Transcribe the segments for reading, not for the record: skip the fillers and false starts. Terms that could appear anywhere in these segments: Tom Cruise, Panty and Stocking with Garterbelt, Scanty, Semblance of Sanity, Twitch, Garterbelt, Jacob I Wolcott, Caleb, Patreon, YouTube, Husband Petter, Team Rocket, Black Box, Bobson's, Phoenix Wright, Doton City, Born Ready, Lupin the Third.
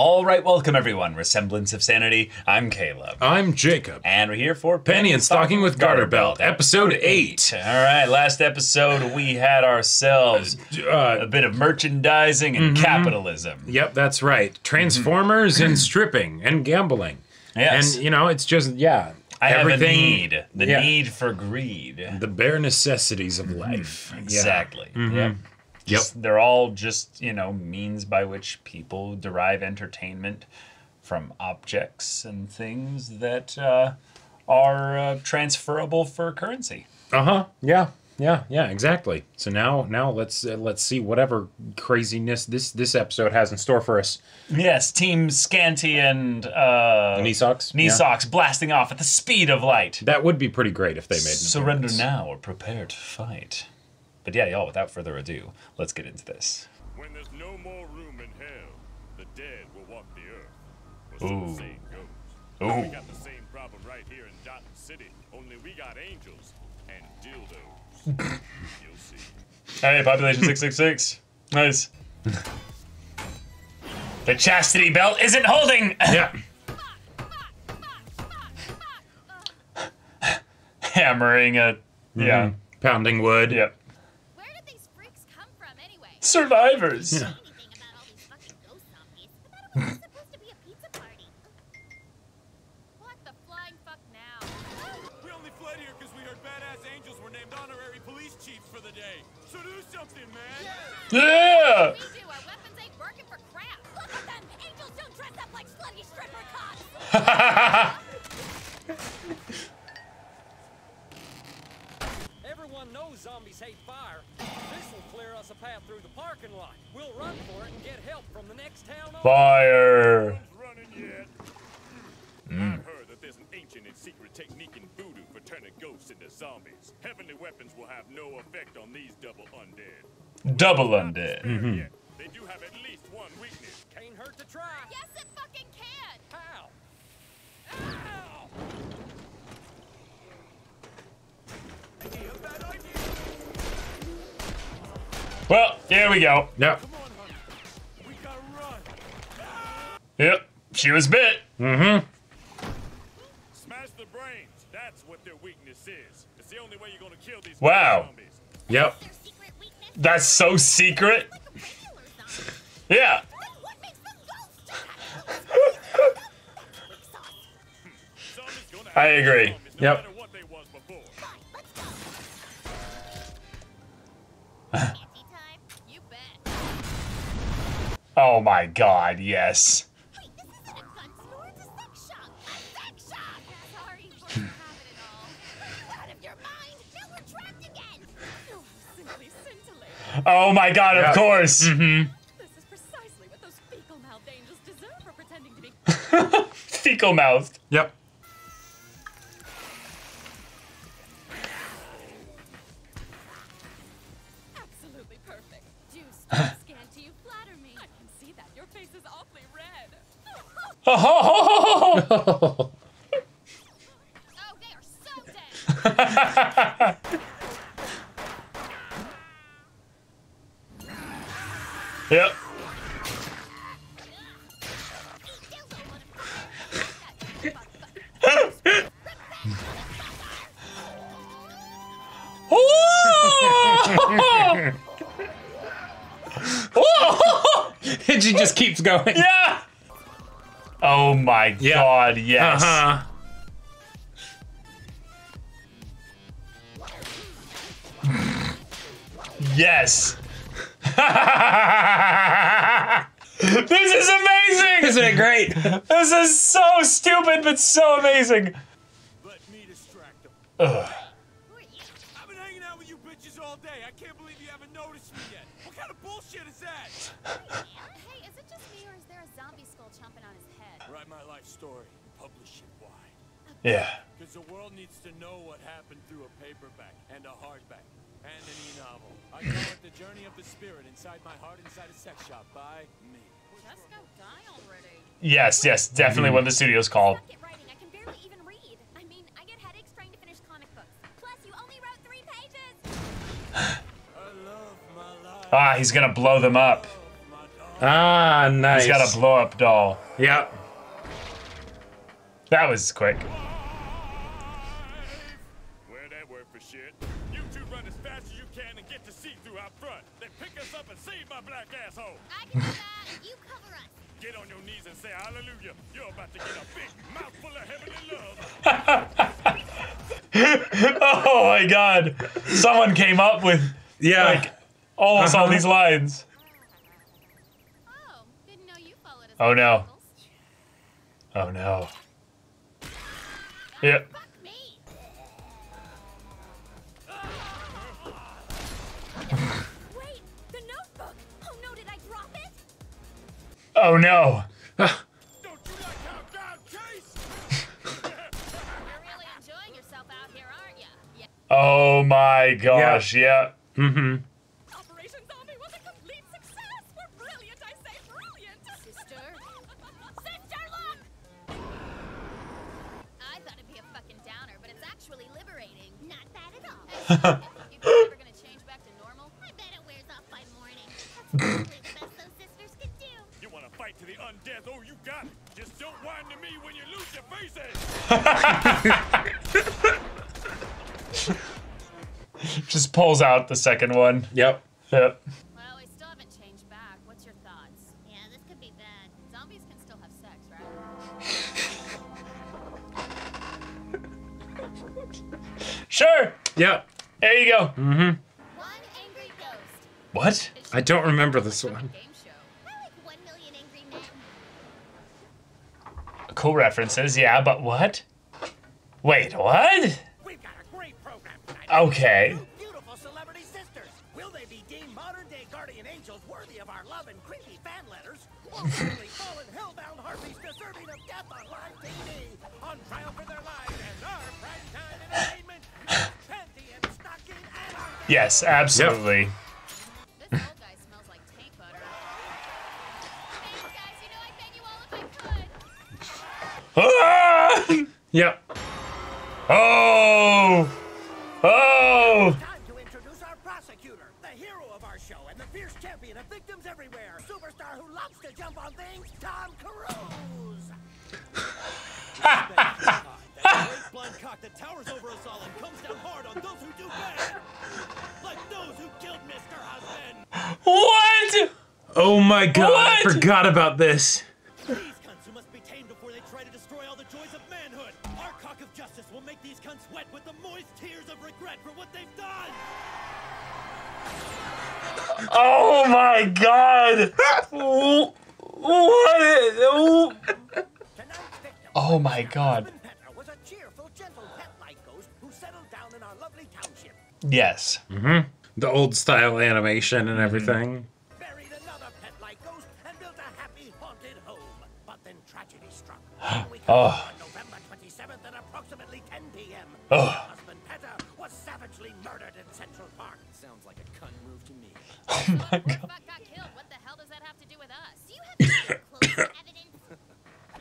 All right, welcome everyone. We're Semblance of Sanity. I'm Caleb. I'm Jacob. And we're here for Panty and Stocking with Garterbelt, episode 8. All right, last episode we had ourselves a bit of merchandising and capitalism. Yep, that's right. Transformers and stripping and gambling. Yes. And, you know, it's just, I have a need. The need for greed. The bare necessities of life. Exactly. Yep. They're all just, you know, means by which people derive entertainment from objects and things that are transferable for currency. Exactly. So now let's see whatever craziness this episode has in store for us. Yes, Team Scanty and Knee Socks blasting off at the speed of light. That would be pretty great if they made an appearance. Surrender now or prepare to fight. But yeah, y'all, without further ado, let's get into this. When there's no more room in hell, the dead will walk the earth. Ooh. Ooh. We got the same problem right here in Doton City, only we got angels and dildos. You'll see. Hey, population 666. Nice. The chastity belt isn't holding! Yeah. Hammering a... Yeah. Pounding wood. Yep. Survivors. Yeah. What the flying fuck now? We only fled here because we heard badass angels were named honorary police chiefs for the day. So do something, man. Yeah. We do. Our weapons ain't working for crap. Look at them. Angels don't dress up like slutty stripper cops. Everyone knows zombies hate fire. This will clear us a path through the parking lot. We'll run for it and get help from the next town. Fire! I've heard that there's an ancient and secret technique in voodoo for turning ghosts into zombies. Heavenly weapons will have no effect on these double undead. Double undead. They do have at least one weakness. Can't hurt to try. Yes, it fucking can. How? Ow! Well, here we go. Yep. Yep, she was bit. Smash the brains. That's what their weakness is. It's the only way you're gonna kill these zombies. Yep. That's so secret. Yeah. I agree. Yep. Oh my God! Yes. Wait, this isn't a gun store, it's a sex shop. Sex shop. Sorry, we don't have it at all. Out of your mind! Now we're trapped again. Oh, simply scintillating. Oh my God! Of course. This is precisely what those fecal-mouthed angels deserve for pretending to be fecal-mouthed. Yep. Absolutely perfect. Juice. Oh, they are so dead. Yep. And she just keeps going. Yeah. Oh my God, yes. Yes. This is amazing! Isn't it great? This is so stupid, but so amazing. Let me distract them. Ugh. I've been hanging out with you bitches all day. I can't believe you haven't noticed me yet. What kind of bullshit is that? Hey, is it just me or is there a zombie skull chomping on his head? Write my life story, publish it wide. Yeah. Because the world needs to know what happened through a paperback and a hardback and an e-novel. I call it The Journey of the Spirit Inside My Heart Inside a Sex Shop by me. Just go die already. Yes, yes, definitely what the studio's called. I suck at writing. I can barely even read. I mean, I get headaches trying to finish comic books. Plus, you only wrote 3 pages. I love my life. Ah, he's gonna blow them up. Ah, nice. He's got a blow-up doll. Yep. That was quick. Wear that word for shit. You two run as fast as you can and get to see through out front. Then pick us up and save my black asshole. I can do that. You cover us. Get on your knees and say hallelujah. You're about to get a big mouthful of heavenly love. Oh my God. Someone came up with like almost all these lines. Oh no. Oh no. Yep. Wait, the notebook. Oh no, did I drop it? Oh no. Don't you like how God chase? You're really enjoying yourself out here, aren't you? Yeah. Oh my gosh, yeah. Mm-hmm. If you're never gonna change back to normal, I bet it wears off by morning. That's the best those sisters could do. You wanna fight to the undead? Oh, you got it. Just don't whine to me when you lose your faces. Just pulls out the second one. Yep. Yep. Well, we still haven't changed back. What's your thoughts? Yeah, this could be bad. Zombies can still have sex, right? Sure. Yep. There you go. Mm-hmm. One angry ghost. What? I don't remember this one. Cool references, yeah, but what? Wait, what? We've got a great program tonight. Okay. Two beautiful celebrity sisters. Will they be deemed modern-day guardian angels worthy of our love and creepy fan letters? Or will they fall in hellbound harpies deserving of death on live TV, on trial for their lives and our primetime entertainment? Yes, absolutely. Yep. This old guy smells like tank butter. Thanks, guys. You know, I bet you all if I could. Yep. Oh! Oh! Time to introduce our prosecutor, the hero of our show, and the fierce champion of victims everywhere. Superstar who loves to jump on things, Tom Cruise. That great blind cock that towers over us all and comes down hard on those who do bad. Like those who killed Mr. Husband. What? Oh my God, what? I forgot about this. These cunts who must be tamed before they try to destroy all the joys of manhood. Our cock of justice will make these cunts wet with the moist tears of regret for what they've done. Oh my God. What? Oh my God. Yes. Mm-hmm. The old style animation and everything. Buried another pet like ghost and built a happy haunted home. But then tragedy struck. We on November 27th at approximately 10 p.m. Oh. Husband Petter was savagely murdered in Central Park. Sounds like a cunt move to me. Oh my God. Got killed. What the hell does that have to do with us? Do you have any close evidence?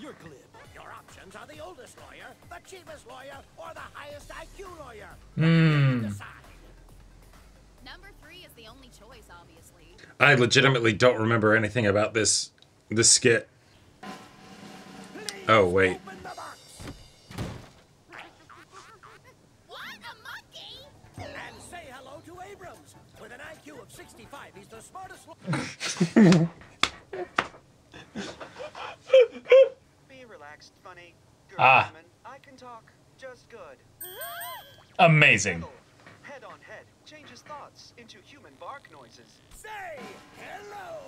You're glib. Your options are the oldest lawyer, the cheapest lawyer, or the highest IQ lawyer. Hmm. I legitimately don't remember anything about this skit. Oh wait. What a monkey! And say hello to Abrams. With an IQ of 65, he's the smartest. Be relaxed, funny. Good woman. I can talk just good. Amazing. Head on head changes thoughts into human bark noises. Say hello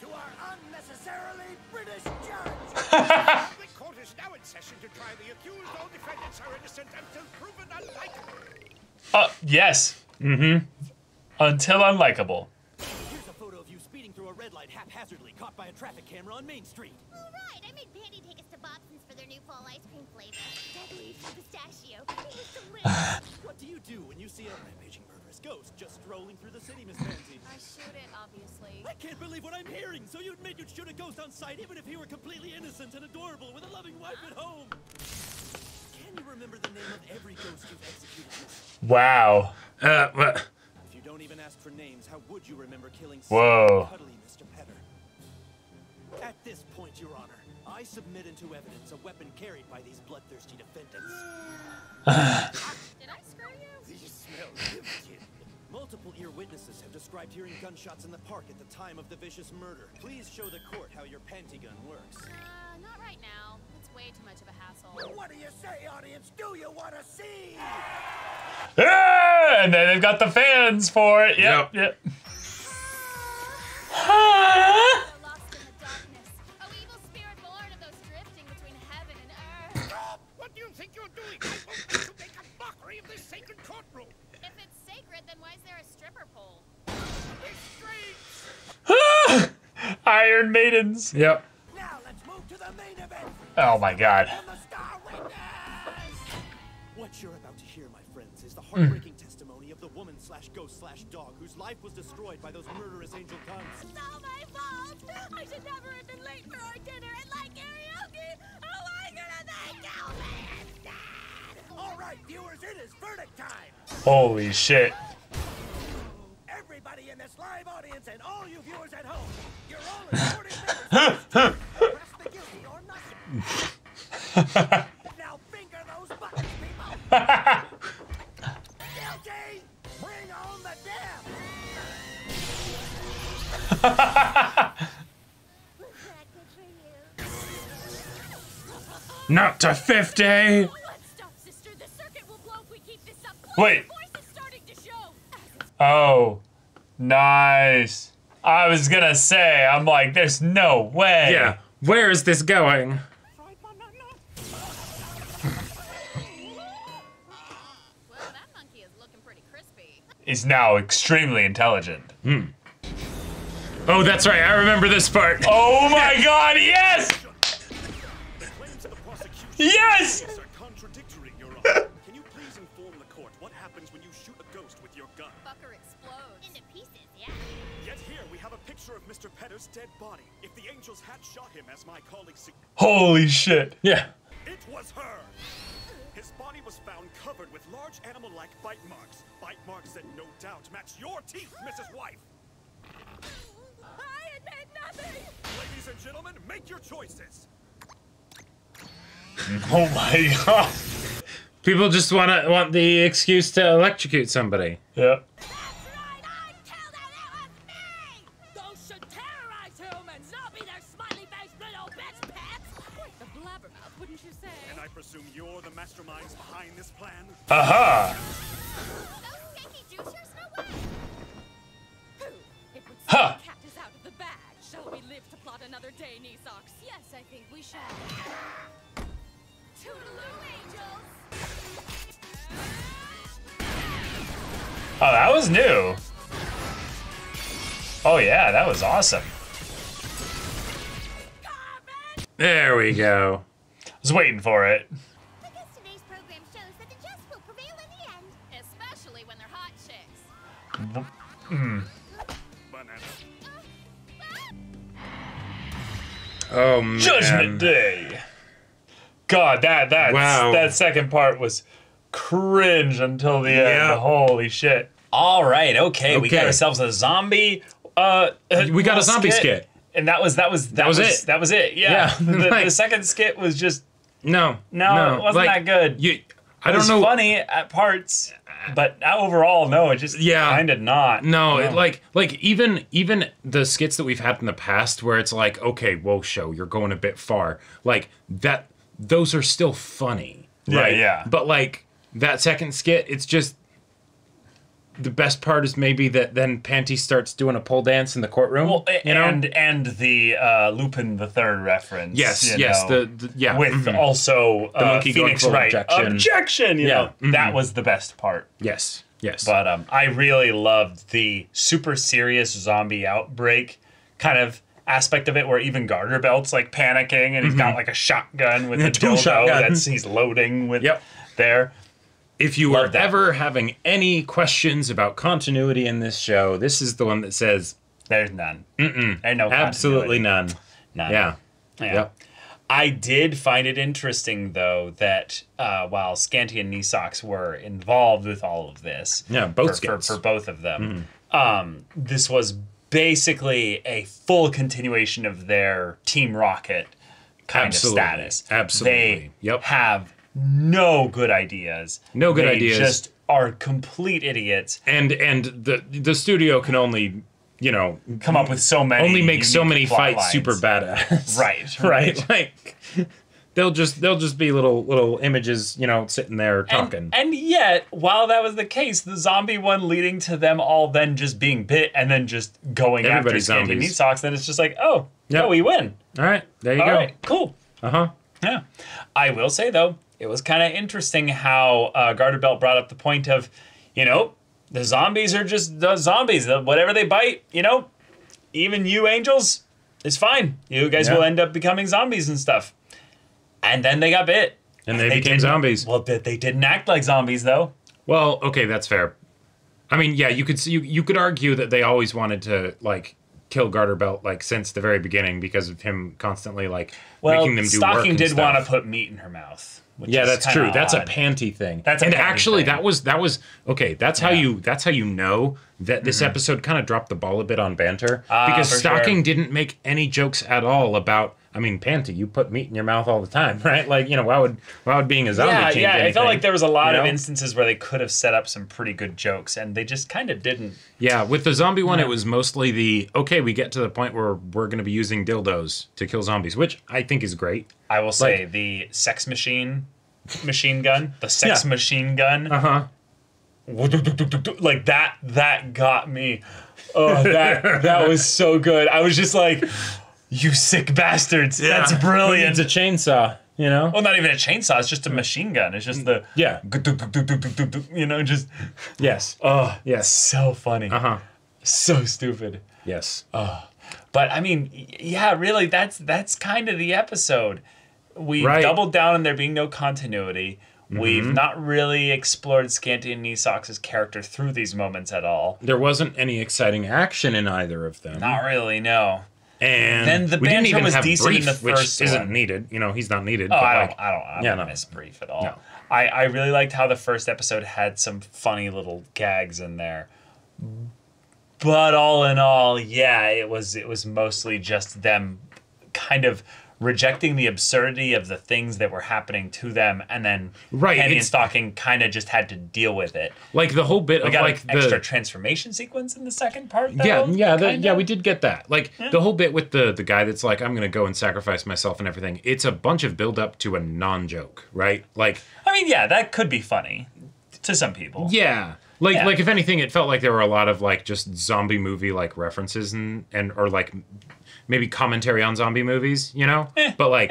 to our unnecessarily British judge. The court is now in session to try the accused. All defendants are innocent until proven unlikable. Yes. Mm-hmm. Until unlikable. Here's a photo of you speeding through a red light haphazardly, caught by a traffic camera on Main Street. All right, I made Panty take us to Bobson's for their new fall ice cream flavor. Deadly pistachio. It was delicious. What do you do when you see a rampaging murderous ghost just strolling through the city, Miss Pansy? I shoot it, obviously. I can't believe what I'm hearing. So you admit you'd shoot a ghost on sight, even if he were completely innocent and adorable with a loving wife at home. Can you remember the name of every ghost you've executed? Wow. If you don't even ask for names, how would you remember killing so cuddly Mr. Petter? At this point, Your Honor, I submit into evidence a weapon carried by these bloodthirsty defendants. Did I screw you? You smell guilty. Multiple ear witnesses have described hearing gunshots in the park at the time of the vicious murder. Please show the court how your panty gun works. Not right now. It's way too much of a hassle. What do you say, audience? Do you want to see? Yeah, and then they've got the fans for it. Yep, yep. Huh? Iron Maidens. Yep. Now let's move to the main event. Oh my God. What you're about to hear, my friends, is the heartbreaking testimony of the woman slash ghost slash dog whose life was destroyed by those murderous angel guns. It's all my fault. I should never have been late for our dinner and like karaoke. How am I gonna thank you, man? All right, viewers, it is verdict time. Holy shit. Everybody in this live audience and all you viewers at home, you're all recorded minutes press the guilty or nothing. Now finger those buttons, people. Guilty! Bring on the death! Not to 50! Oh, let's stop, sister. The circuit will blow if we keep this up. Wait. Voice is starting to show. Oh. Nice. I was gonna say, I'm like, there's no way. Yeah. Where is this going? Well, that monkey is looking pretty crispy. Is now extremely intelligent. Hmm. Oh, that's right. I remember this part. Oh my God! Yes. Yes. Can you please inform the court what happens when you shoot a ghost with your gun? Of Mr. Petter's dead body. If the angels had shot him, as my colleague suggested. Holy shit. Yeah. It was her. His body was found covered with large animal-like bite marks that no doubt match your teeth, Mrs. Wife. I admit nothing. Ladies and gentlemen, make your choices. Oh my God. People just want the excuse to electrocute somebody. Yeah. Aha! Huh! Shall we live to plot another day, knee socks? Yes, I think we shall. Oh, that was new. Oh yeah, that was awesome. There we go. I was waiting for it. Mm. Oh man. Judgment Day. God, that second part was cringe until the end. Holy shit. All right, okay. We got ourselves a zombie we got a zombie skit. And that was it. Yeah. The second skit was just No, it wasn't that good. I don't know. It was funny at parts. But overall, no, it just kind of not. No, it like even the skits that we've had in the past where it's like, okay, whoa, show, you're going a bit far. Like that, those are still funny. Yeah, right? Yeah. But like that second skit, it's just the best part is maybe that then Panty starts doing a pole dance in the courtroom. Well, and the Lupin the Third reference. Yes, yeah. With also the monkey Phoenix Wright objection. You know, that was the best part. Yes, yes. But I really loved the super serious zombie outbreak kind of aspect of it, where even Garterbelt's like panicking, and he's got like a shotgun with a dildo that he's loading with there. If you are ever having any questions about continuity in this show, this is the one that says there's none. There's no absolutely continuity. None. Yeah. Yep. I did find it interesting though that while Scanty and Knee Socks were involved with all of this, both for both of them, this was basically a full continuation of their Team Rocket kind of status. Absolutely. They have no good ideas. No good ideas. They just are complete idiots. And the studio can only, you know, come up with so many. Only make so many fights super badass. Right. Right. Like they'll just be little images, you know, sitting there talking. And yet, while that was the case, the zombie one leading to them all then just being bit and then just going after Scanty Meat Socks, then it's just like, oh, no, we win. All right, there you go. All right, cool. Uh-huh. Yeah. I will say, though, it was kind of interesting how Garterbelt brought up the point of, you know, the zombies are just the zombies. Whatever they bite, you know, even you angels, it's fine. You guys will end up becoming zombies and stuff. And then they got bit. And they became zombies. Well, they didn't act like zombies, though. Well, okay, that's fair. I mean, yeah, you could argue that they always wanted to, like, kill Garterbelt, like, since the very beginning because of him constantly, like, making them do work and stuff. Well, Stocking did want to put meat in her mouth. Which yeah, that's true. Odd. That's a Panty thing. That's a Panty thing. that was okay. That's how you know that this episode kind of dropped the ball a bit on banter because Stocking didn't make any jokes at all about. I mean, Panty, you put meat in your mouth all the time, right? Like, you know, why would being a zombie change anything? I felt like there was a lot of instances where they could have set up some pretty good jokes, and they just kind of didn't. Yeah, with the zombie one, it was mostly the, okay, we get to the point where we're going to be using dildos to kill zombies, which I think is great. I will say, like, the sex machine gun, like, that got me. Oh, that was so good. I was just like, you sick bastards! Yeah. That's brilliant. It's a chainsaw, you know. Well, not even a chainsaw. It's just a machine gun. It's just the you know, just oh, yes, so funny. So stupid. Yes. But I mean, yeah, really, that's kind of the episode. We doubled down on there being no continuity. We've not really explored Scanty and Nisox's character through these moments at all. There wasn't any exciting action in either of them. Not really, no. And then the banter was decent in the first one. Which isn't needed. You know, he's not needed. Oh, I don't miss brief at all. No. I really liked how the first episode had some funny little gags in there. But all in all, yeah, it was mostly just them kind of rejecting the absurdity of the things that were happening to them, and then Panty and Stocking kind of just had to deal with it. Like the whole bit we got an extra transformation sequence in the second part, though. Yeah, we did get that. Like the whole bit with the guy that's like, I'm gonna go and sacrifice myself and everything. It's a bunch of build up to a non-joke, right? Like, I mean, yeah, that could be funny to some people. Yeah. Like if anything, it felt like there were a lot of like just zombie movie like references or like maybe commentary on zombie movies, you know? But like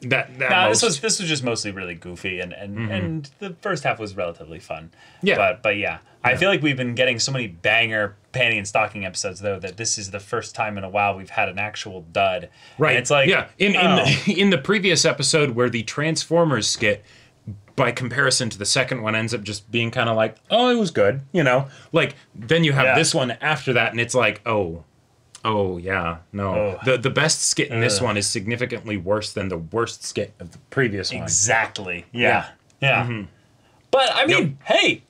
this was just mostly really goofy and the first half was relatively fun. Yeah. But yeah. I feel like we've been getting so many banger Panty and Stocking episodes though that this is the first time in a while we've had an actual dud. Right. And it's like in the previous episode where the Transformers skit by comparison to the second one ends up just being kind of like, oh, it was good, you know? Like, then you have this one after that, and it's like, oh, yeah, no. Oh. The best skit in this one is significantly worse than the worst skit of the previous one. Exactly, yeah. Mm-hmm. But, I mean, hey,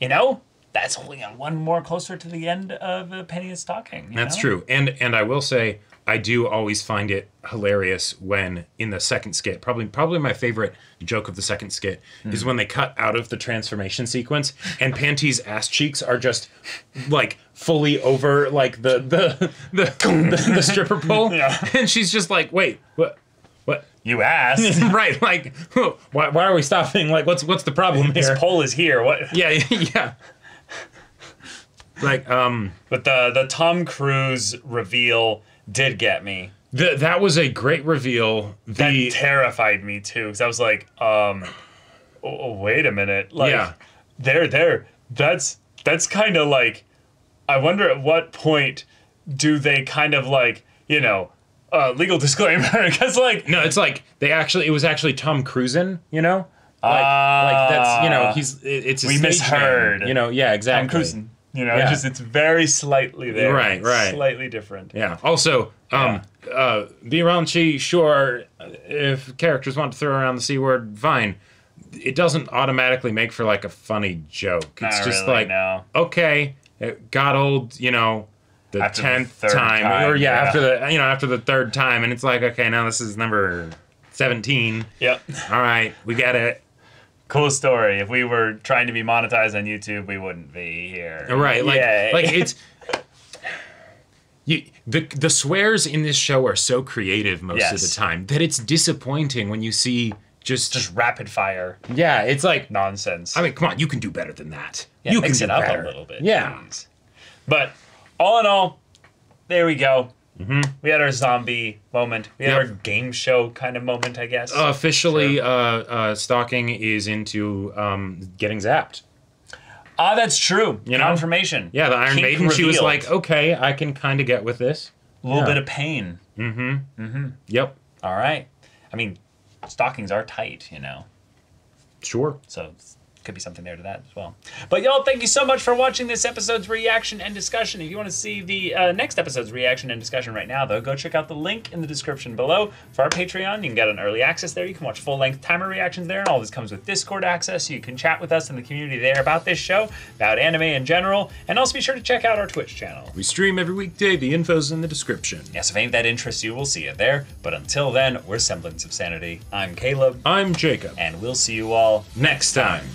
you know, that's only one more closer to the end of Panty and Stocking. That's true, and I will say, I do always find it hilarious when in the second skit, probably my favorite joke of the second skit is when they cut out of the transformation sequence and Panty's ass cheeks are just like fully over like the stripper pole, and she's just like, wait, what? You asked, right? Like, why are we stopping? Like, what's the problem here? This pole is here. What? Yeah. Like, but the Tom Cruise reveal did get me. That was a great reveal. That terrified me too, because I was like, wait a minute, like, there. That's kind of like, I wonder at what point do they kind of like, you know, legal disclaimer? Because like, no, it's like it was actually Tom Cruise, you know, like that's, you know, it's a we misheard, name, you know, yeah, exactly. Tom Cruise. You know, just it's very slightly there. Right. Slightly different. Yeah. Also, be raunchy, sure, if characters want to throw around the C word, fine. It doesn't automatically make for, like, a funny joke. It's just really, okay, it got old, you know, the after 10th the time, or yeah, after the after the third time, and it's like, okay, now this is number 17. Yep. All right, we got it. Cool story. If we were trying to be monetized on YouTube, we wouldn't be here. Right. Like, yay. Like it's the swears in this show are so creative most of the time that it's disappointing when you see just rapid fire. Yeah, it's like nonsense. I mean, come on, you can do better than that. Yeah, you mix it up a little bit. Yeah. Please. But all in all, there we go. Mm-hmm. We had our zombie moment. We had our game show kind of moment, I guess. Officially, Stalking is into getting zapped. Ah, that's true. You know? Confirmation. Yeah, the Iron Kink Maiden. Revealed. She was like, okay, I can kind of get with this. A little bit of pain. Mm-hmm. Mm-hmm. Yep. All right. I mean, stockings are tight, you know. Sure. So could be something there to that as well. But y'all, thank you so much for watching this episode's reaction and discussion. If you want to see the next episode's reaction and discussion right now, though, go check out the link in the description below for our Patreon. You can get an early access there. You can watch full-length timer reactions there, and all this comes with Discord access, so you can chat with us in the community there about this show, about anime in general, and also be sure to check out our Twitch channel. We stream every weekday. The info's in the description. Yeah, so if any of that interests you, we'll see you there. But until then, we're Semblance of Sanity. I'm Caleb. I'm Jacob. And we'll see you all next time.